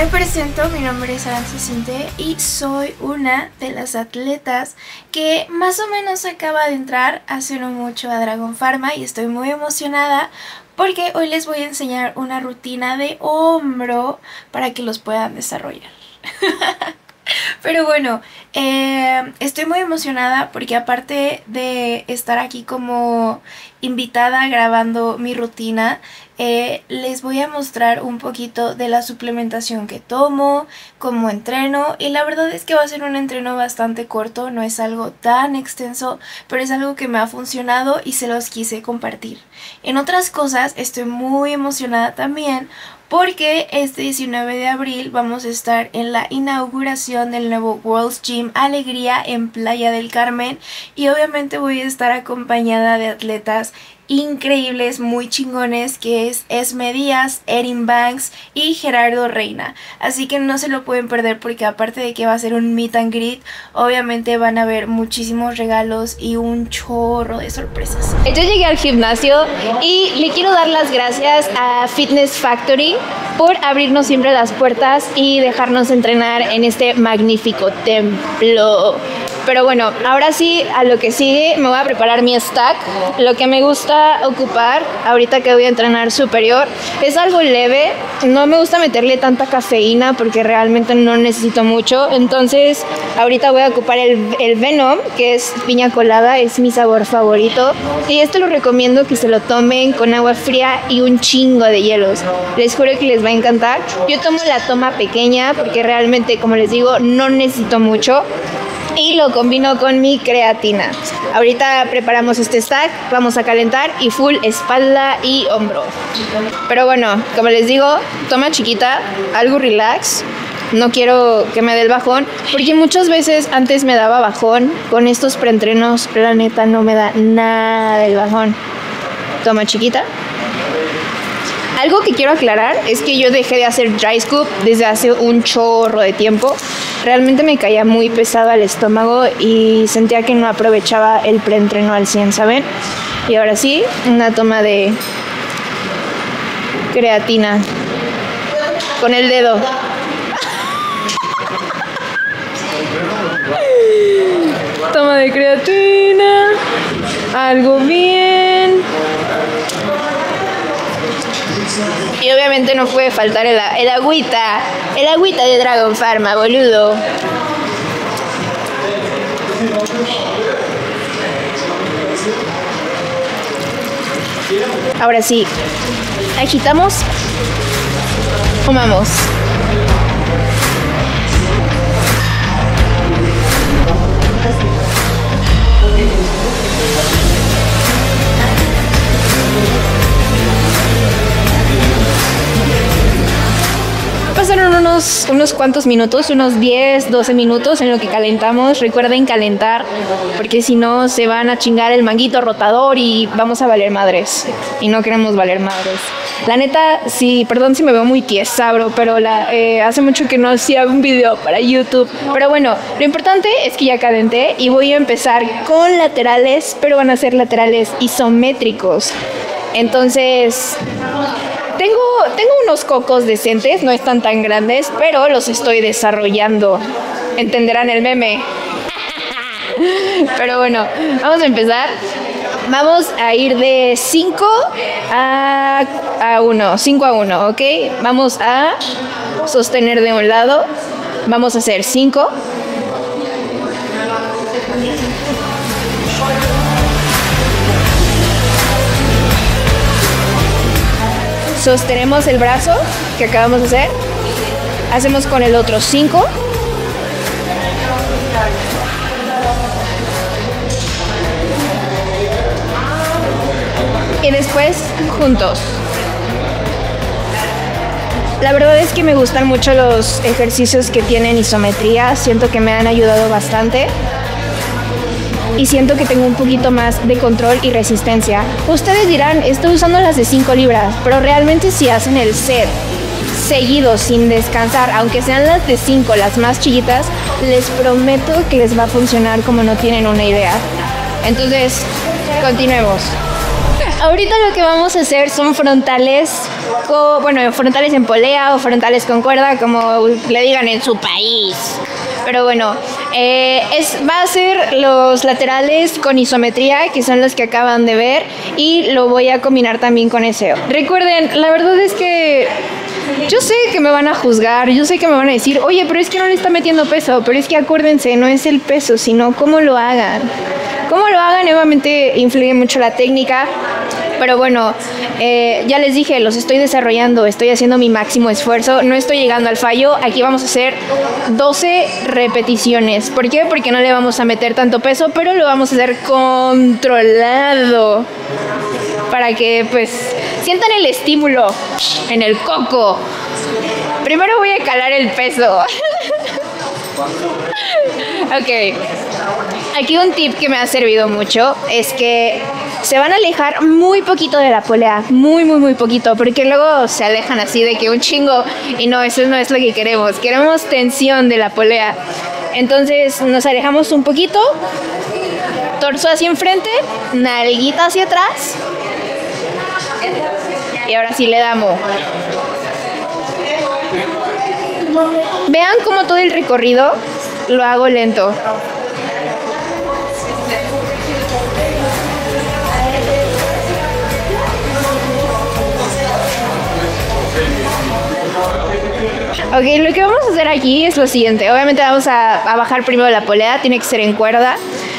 Me presento, mi nombre es Aranza Sinte y soy una de las atletas que más o menos acaba de entrar hace no mucho a Dragon Pharma y estoy muy emocionada porque hoy les voy a enseñar una rutina de hombro para que los puedan desarrollar. Pero bueno, estoy muy emocionada porque aparte de estar aquí como invitada grabando mi rutina, les voy a mostrar un poquito de la suplementación que tomo, cómo entreno, y la verdad es que va a ser un entreno bastante corto, no es algo tan extenso, pero es algo que me ha funcionado y se los quise compartir. En otras cosas, estoy muy emocionada también porque este 19 de abril vamos a estar en la inauguración del nuevo World's Gym Alegría en Playa del Carmen y obviamente voy a estar acompañada de atletas increíbles, muy chingones, que es Esme Díaz, Erin Banks y Gerardo Reynosa. Así que no se lo pueden perder porque aparte de que va a ser un meet and greet, obviamente van a haber muchísimos regalos y un chorro de sorpresas. Yo llegué al gimnasio y le quiero dar las gracias a Fitness Factory por abrirnos siempre las puertas y dejarnos entrenar en este magnífico templo. Pero bueno, ahora sí, a lo que sigue, me voy a preparar mi stack. Lo que me gusta ocupar ahorita que voy a entrenar superior es algo leve. No me gusta meterle tanta cafeína porque realmente no necesito mucho. Entonces, ahorita voy a ocupar el Venom, que es piña colada, es mi sabor favorito. Y esto lo recomiendo que se lo tomen con agua fría y un chingo de hielos. Les juro que les va a encantar. Yo tomo la toma pequeña porque realmente, como les digo, no necesito mucho. Y lo combino con mi creatina. Ahorita preparamos este stack, vamos a calentar y full espalda y hombro. Pero bueno, como les digo, toma chiquita, algo relax. No quiero que me dé el bajón, porque muchas veces antes me daba bajón. Con estos preentrenos, la neta no me da nada del bajón. Toma chiquita. Algo que quiero aclarar es que yo dejé de hacer dry scoop desde hace un chorro de tiempo. Realmente me caía muy pesado al estómago y sentía que no aprovechaba el preentreno al 100, ¿saben? Y ahora sí, una toma de creatina. Con el dedo. Toma de creatina. Algo bien. Y obviamente no puede faltar el agüita de Dragon Pharma, boludo. Ahora sí, agitamos, tomamos. Pasaron unos cuantos minutos, unos 10, 12 minutos en lo que calentamos. Recuerden calentar porque si no se van a chingar el manguito rotador y vamos a valer madres. Y no queremos valer madres. La neta, sí, perdón si me veo muy tiesa, bro, pero hace mucho que no hacía un video para YouTube. Pero bueno, lo importante es que ya calenté y voy a empezar con laterales, pero van a ser laterales isométricos. Entonces... Tengo unos cocos decentes, no están tan grandes, pero los estoy desarrollando. Entenderán el meme. Pero bueno, vamos a empezar. Vamos a ir de 5 a 1, ¿ok? Vamos a sostener de un lado. Vamos a hacer 5. Sostenemos el brazo que acabamos de hacer. Hacemos con el otro 5. Y después juntos. La verdad es que me gustan mucho los ejercicios que tienen isometría. Siento que me han ayudado bastante. Y siento que tengo un poquito más de control y resistencia. Ustedes dirán, estoy usando las de 5 libras, pero realmente si hacen el set seguido sin descansar, aunque sean las de 5, las más chiquitas, les prometo que les va a funcionar como no tienen una idea. Entonces, continuemos. Ahorita lo que vamos a hacer son frontales, bueno, frontales en polea o frontales con cuerda, como le digan en su país. Pero bueno, va a ser los laterales con isometría, que son los que acaban de ver, y lo voy a combinar también con ese. Recuerden, la verdad es que yo sé que me van a juzgar, yo sé que me van a decir, oye, pero es que no le está metiendo peso, pero es que acuérdense, no es el peso, sino cómo lo hagan. Cómo lo hagan, obviamente, influye mucho la técnica. Pero bueno, ya les dije, los estoy desarrollando, estoy haciendo mi máximo esfuerzo, no estoy llegando al fallo. Aquí vamos a hacer 12 repeticiones. ¿Por qué? Porque no le vamos a meter tanto peso, pero lo vamos a hacer controlado para que pues sientan el estímulo en el coco. Primero voy a calar el peso. Ok, aquí un tip que me ha servido mucho es que se van a alejar muy poquito de la polea, muy poquito, porque luego se alejan así de que un chingo, y no, eso no es lo que queremos. Queremos tensión de la polea. Entonces nos alejamos un poquito, torso hacia enfrente, nalguita hacia atrás, y ahora sí le damos. Vean cómo todo el recorrido lo hago lento. Ok, lo que vamos a hacer aquí es lo siguiente. Obviamente vamos a bajar primero la polea, tiene que ser en cuerda.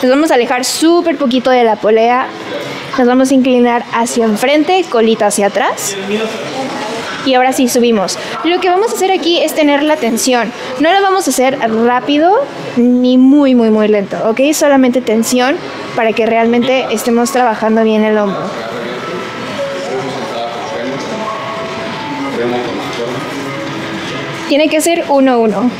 Nos vamos a alejar súper poquito de la polea. Nos vamos a inclinar hacia enfrente, colita hacia atrás. Y ahora sí subimos. Lo que vamos a hacer aquí es tener la tensión. No lo vamos a hacer rápido ni muy lento, ¿ok? Solamente tensión para que realmente estemos trabajando bien el hombro. Tiene que ser 1-1.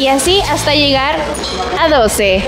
Y así hasta llegar a 12.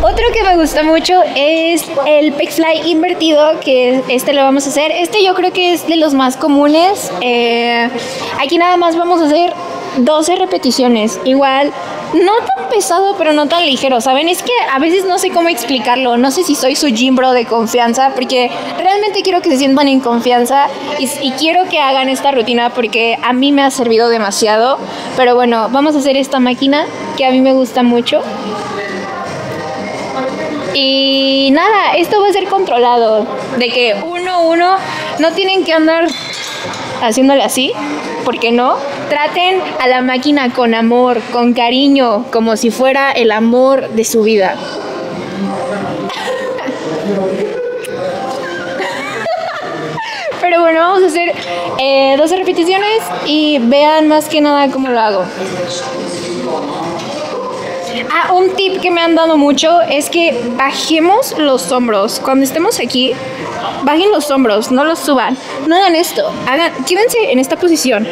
Otro que me gusta mucho es el pec fly invertido, que este lo vamos a hacer. Este yo creo que es de los más comunes. Aquí nada más vamos a hacer 12 repeticiones. Igual, no tan pesado, pero no tan ligero, ¿saben? Es que a veces no sé cómo explicarlo. No sé si soy su gym bro de confianza, porque realmente quiero que se sientan en confianza y quiero que hagan esta rutina porque a mí me ha servido demasiado. Pero bueno, vamos a hacer esta máquina que a mí me gusta mucho. Y nada, esto va a ser controlado, de que 1-1, no tienen que andar haciéndole así, porque no. Traten a la máquina con amor, con cariño, como si fuera el amor de su vida. Pero bueno, vamos a hacer 12 repeticiones y vean más que nada cómo lo hago. Ah, un tip que me han dado mucho es que bajemos los hombros. Cuando estemos aquí, bajen los hombros, no los suban. No hagan esto, quédense en esta posición.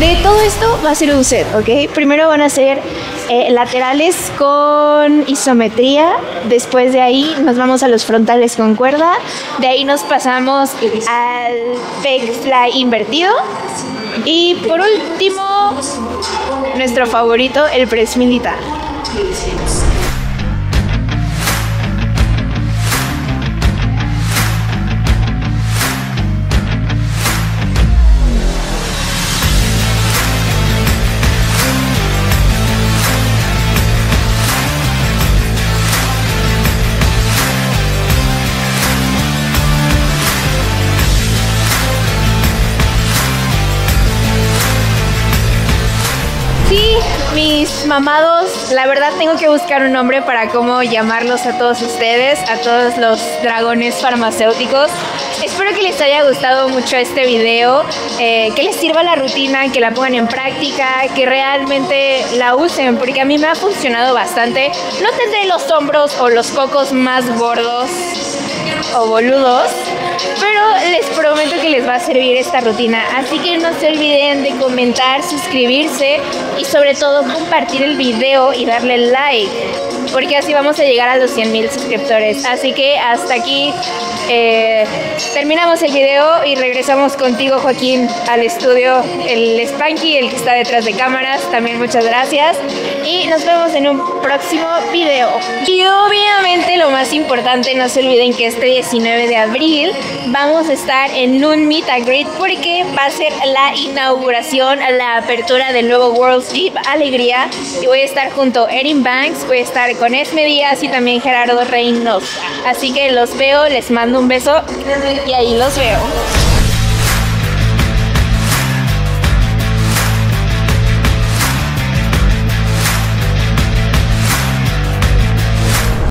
De todo esto va a ser un set, ¿ok? Primero van a ser laterales con isometría, después de ahí nos vamos a los frontales con cuerda, de ahí nos pasamos al pec fly invertido y por último nuestro favorito, el press militar. Mis mamados, la verdad tengo que buscar un nombre para cómo llamarlos a todos ustedes, a todos los dragones farmacéuticos. Espero que les haya gustado mucho este video, que les sirva la rutina, que la pongan en práctica, que realmente la usen, porque a mí me ha funcionado bastante. No tendré los hombros o los cocos más gordos o boludos, pero les prometo que les va a servir esta rutina, así que no se olviden de comentar, suscribirse y sobre todo compartir el video y darle like, porque así vamos a llegar a los 100,000 suscriptores. Así que hasta aquí terminamos el video y regresamos contigo, Joaquín, al estudio, el Spanky, el que está detrás de cámaras, también muchas gracias y nos vemos en un próximo video. Y obviamente lo más importante, no se olviden que este 19 de abril vamos a estar en un meet and greet porque va a ser la inauguración, la apertura del nuevo World's Gym Alegría, y voy a estar junto a Erin Banks, voy a estar con Esme Díaz y también Gerardo Reynosa. Así que los veo, les mando un beso y ahí los veo.